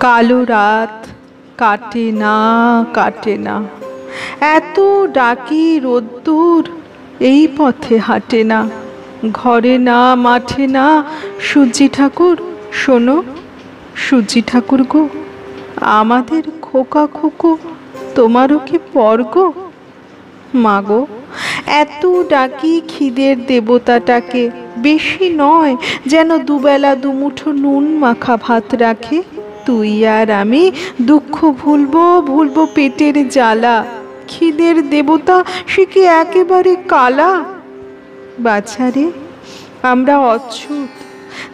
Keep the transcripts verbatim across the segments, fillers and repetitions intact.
कालो रात काटे ना काटे ना, एत डाकी রোদ্দুর এই পথে হাঁটে না। ঘরে না মাঠে না সূর্যি ঠাকুর, শোনো সূর্যি ঠাকুর গো, আমাদের খোকা খোকো তোমারও কি পর গো। মা গো, এত ডাকি খিদের দেবতাটাকে, বেশি নয় যেন দুবেলা দুমুঠো নুন মাখা ভাত রাখে। তুই আর আমি দুঃখ ভুলবো ভুলবো পেটের জ্বালা, খিদের দেবতা সে কি একেবারে কালা। বাছারে আমরা অচ্ছুত,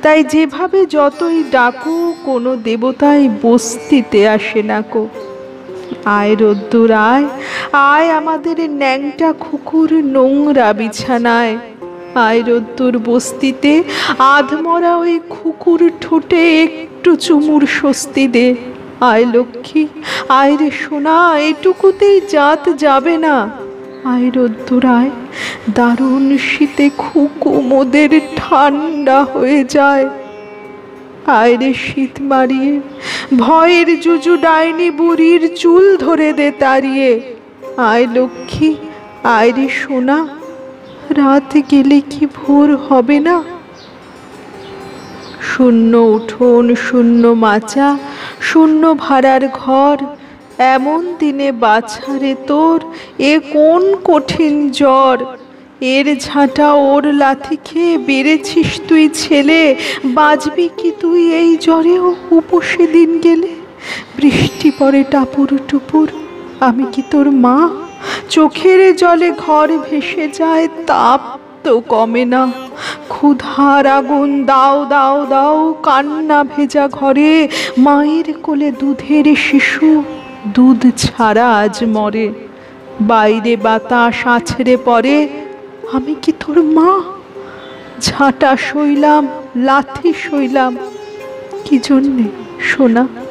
তাই যেভাবে যতই ডাকু কোনো দেবতাই বস্তিতে আসে না কো। আয় রোদ্দুর আয়, আয় আমাদের ন্যাংটা খুকুর নোংরা বিছানায়। আয় রোদ্দুর বস্তিতে আধমরা ওই খুকুর ঠোঁটে একটু চুমুর স্বস্তি দে। আয় লক্ষ্মী, আয় রে সোনা, এটুকুতেই জাত যাবে না। আয় রোদ্দুর আয়, দারুণ শীতে খুকু মোদের ঠান্ডা হয়ে যায়। আয় রে শীত মারিয়ে, ভয়ের জুজু ডাইনি বুড়ির চুল ধরে দে তাড়িয়ে। আয় লক্ষ্মী, আয় রে সোনা, রাত গেলে কি ভোর হবে না। শূন্য উঠোন, শূন্য মাচা, শূন্য ভাড়ার ঘর, এমন দিনে বাছারে তোর এ কোন কঠিন জ্বর। এর ঝাঁটা ওর লাথি খেয়ে বেড়েছিস তুই ছেলে, বাঁচবি কি তুই এই জ্বরেও উপসে দিন গেলে। বৃষ্টি পড়ে টাপুর টুপুর, আমি কি তোর মা। চোখের জলে ঘর ভেসে যায়, তাপ তো কমে না। ক্ষুধার আগুন দাও দাও দাও, কান্না ভেজা ঘরে মায়ের কোলে দুধের শিশু দুধ ছাড়া আজ মরে। বাইরে বাতাস আছড়ে পড়ে, আমি কি তোর মা। ঝাঁটা সইলাম, লাথি সইলাম কি জন্যে সোনা।